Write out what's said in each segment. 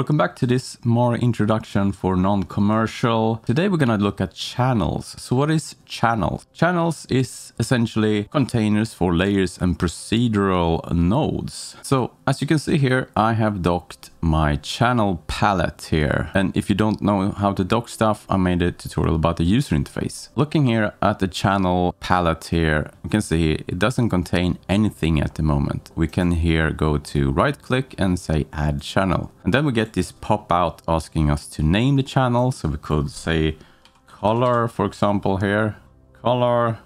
Welcome back to this more introduction for non-commercial. Today we're going to look at channels. So what is channels? Channels is essentially containers for layers and procedural nodes. So as you can see here, I have docked my channel palette here. And if you don't know how to dock stuff, I made a tutorial about the user interface. Looking here at the channel palette here, you can see it doesn't contain anything at the moment. We can here go to right click and say add channel. And then we get this pop out asking us to name the channel. So we could say color, for example, here, color.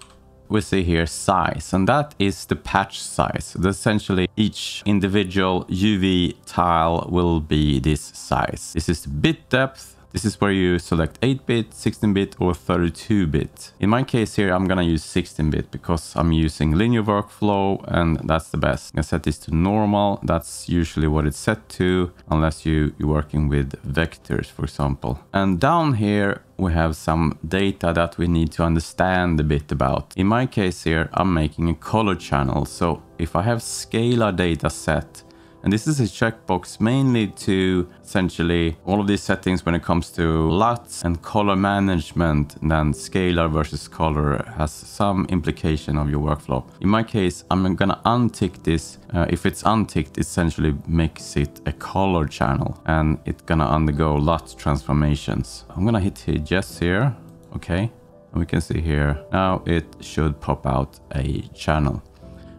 We see here size, and that is the patch size. Essentially, each individual UV tile will be this size. This is the bit depth. This is where you select 8-bit, 16-bit or 32-bit. In my case here, I'm going to use 16-bit because I'm using linear workflow and that's the best. I'm going to set this to normal. That's usually what it's set to unless you're working with vectors, for example. And down here, we have some data that we need to understand a bit about. In my case here, I'm making a color channel. So if I have scalar data set, and this is a checkbox mainly to essentially all of these settings when it comes to LUTs and color management, and then scalar versus color has some implication of your workflow. In my case, I'm gonna untick this. If it's unticked, it essentially makes it a color channel and it's gonna undergo LUT transformations. I'm gonna hit yes here, okay. And we can see here, now it should pop out a channel.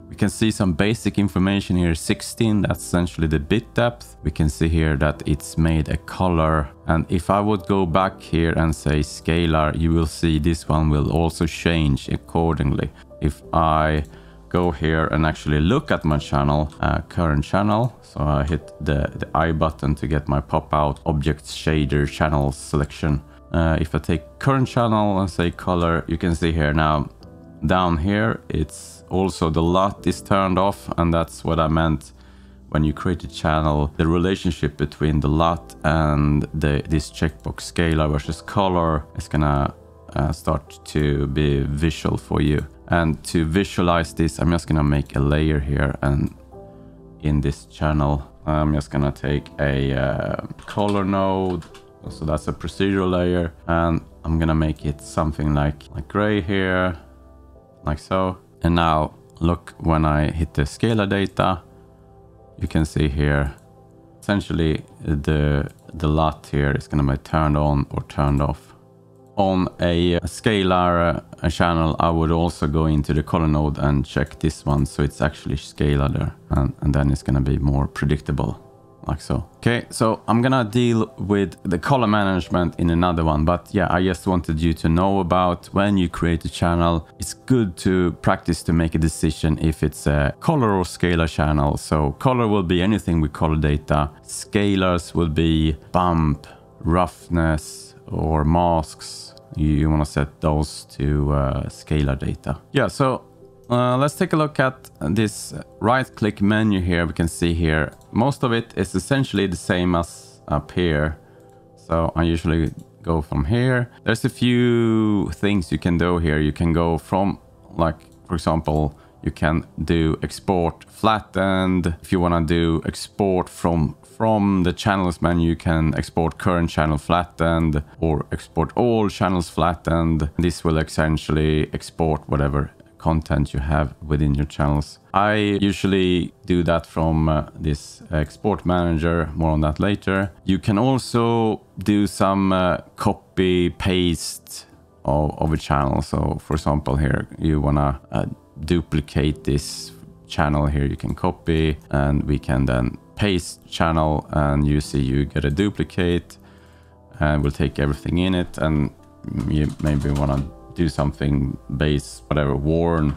We can see some basic information here, 16, that's essentially the bit depth. We can see here that it's made a color. And if I would go back here and say scalar, you will see this one will also change accordingly. If I go here and actually look at my channel, current channel, so I hit the I button to get my pop out object shader channel selection. If I take current channel and say color, you can see here now, down here, it's also the LUT is turned off, and that's what I meant when you create a channel, the relationship between the LUT and this checkbox scalar versus color is gonna start to be visual for you. And to visualize this, I'm just gonna make a layer here, and in this channel, I'm just gonna take a color node. So that's a procedural layer, and I'm gonna make it something like gray here. Like so. And now look, when I hit the scalar data, you can see here, essentially the LUT here is going to be turned on or turned off. On a scalar channel, I would also go into the color node and check this one. So it's actually scalar there, and then it's going to be more predictable. Like so. Okay, so I'm gonna deal with the color management in another one, but yeah, I just wanted you to know about when you create a channel, it's good to practice to make a decision if it's a color or scalar channel. So color will be anything with color data. Scalars will be bump, roughness, or masks. You wanna set those to scalar data. Yeah, so let's take a look at this right-click menu here. We can see here, most of it is essentially the same as up here. So I usually go from here. There's a few things you can do here. You can go from, like, for example, you can do export flattened. If you want to do export from the channels menu, you can export current channel flattened or export all channels flattened. This will essentially export whatever content you have within your channels. I usually do that from this export manager, more on that later. You can also do some copy paste of a channel. So for example here, you wanna duplicate this channel here, you can copy, and we can then paste channel, and you see you get a duplicate, and we'll take everything in it, and you maybe wanna do something base, whatever, warn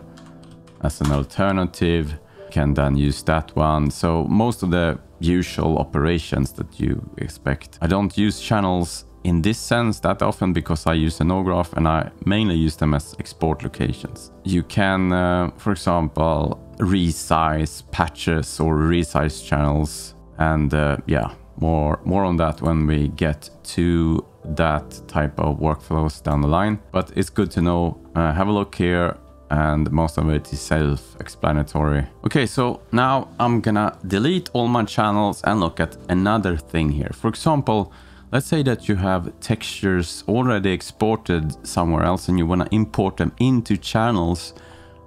as an alternative. You can then use that one. So most of the usual operations that you expect. I don't use channels in this sense that often because I use a no graph, and I mainly use them as export locations. You can, for example, resize patches or resize channels. And yeah, more on that when we get to that type of workflows down the line. But it's good to know, have a look here and most of it is self-explanatory. Okay, so now I'm gonna delete all my channels and look at another thing here. For example, let's say that you have textures already exported somewhere else and you wanna import them into channels.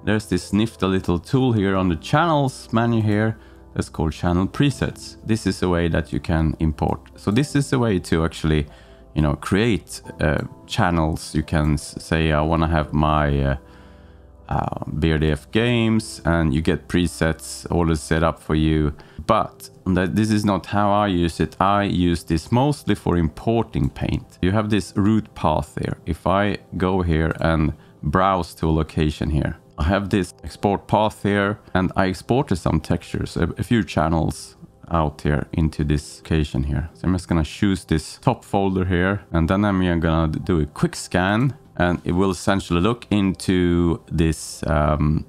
There's this nifty little tool here on the channels menu here that's called channel presets. This is a way that you can import. So this is a way to actually, you know, create channels. You can say, I wanna have my BRDF games, and you get presets all is set up for you. But this is not how I use it. I use this mostly for importing paint. You have this root path there. If I go here and browse to a location here, I have this export path here, and I exported some textures, a few channels out here into this location here. So I'm just gonna choose this top folder here, and then I'm gonna do a quick scan, and it will essentially look into this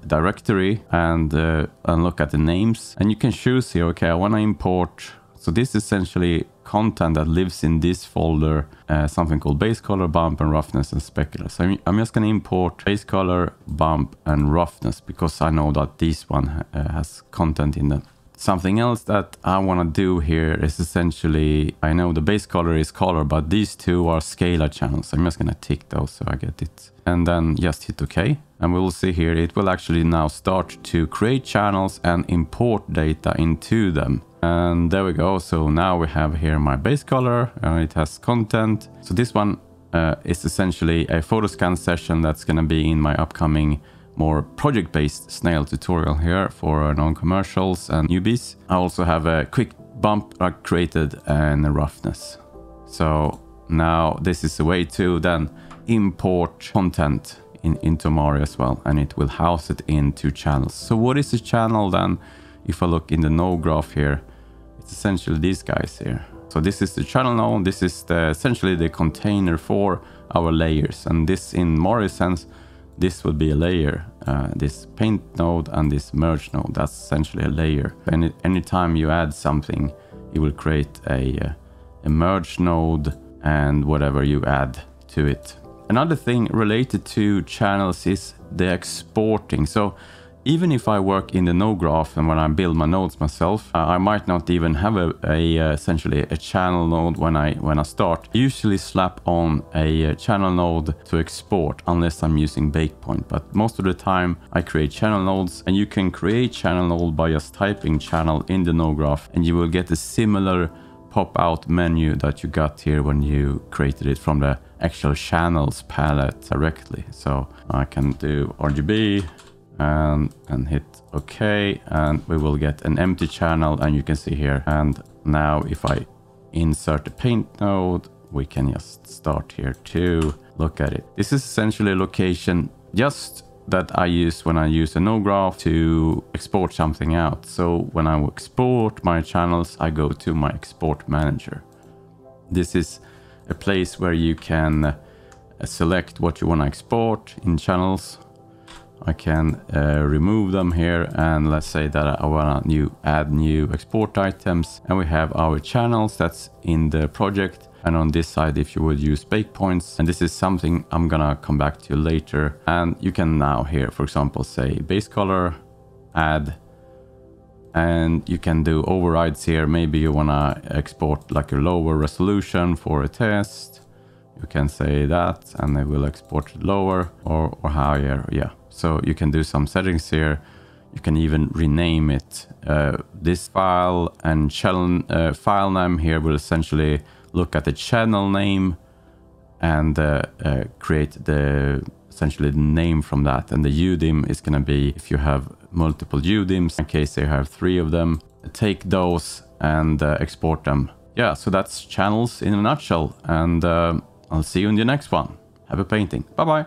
directory and look at the names. And you can choose here, okay, I wanna import. So this is essentially content that lives in this folder, something called base color, bump and roughness and specular. So I'm just going to import base color, bump and roughness because I know that this one has content in them. Something else that I want to do here is essentially, I know the base color is color, but these two are scalar channels. So I'm just going to tick those so I get it. And then just hit OK. And we will see here, it will actually now start to create channels and import data into them. And there we go. So now we have here my base color and it has content. So this one is essentially a photo scan session that's going to be in my upcoming more project-based snail tutorial here for non-commercials and newbies. I also have a quick bump I created and a roughness. So now this is a way to then import content into Mari as well, and it will house it in two channels. So what is a channel then? If I look in the node graph here, it's essentially these guys here. So this is the channel node. This is essentially the container for our layers, and this in Mari sense, this would be a layer, this paint node and this merge node. That's essentially a layer. And anytime you add something, it will create a merge node and whatever you add to it. Another thing related to channels is the exporting. So even if I work in the node graph and when I build my nodes myself, I might not even have essentially a channel node when I start. I usually slap on a channel node to export unless I'm using Bakepoint, but most of the time I create channel nodes, and you can create channel node by just typing channel in the node graph, and you will get a similar pop-out menu that you got here when you created it from the actual channels palette directly. So I can do RGB. And hit OK, and we will get an empty channel, and you can see here. And now if I insert a paint node, we can just start here to look at it. This is essentially a location just that I use when I use a node graph to export something out. So when I export my channels, I go to my export manager. This is a place where you can select what you want to export in channels. I can remove them here, and let's say that I want to add new export items, and we have our channels that's in the project. And on this side, if you would use bake points, and this is something I'm gonna come back to later. And you can now here, for example, say base color, add, and you can do overrides here. Maybe you wanna export like a lower resolution for a test. You can say that, and they will export it lower or higher, yeah. So you can do some settings here. You can even rename it. This file and channel file name here will essentially look at the channel name and create essentially the name from that. And the UDIM is going to be if you have multiple UDIMs. In case you have 3 of them, take those and export them. Yeah, so that's channels in a nutshell. And I'll see you in the next one. Happy painting. Bye bye.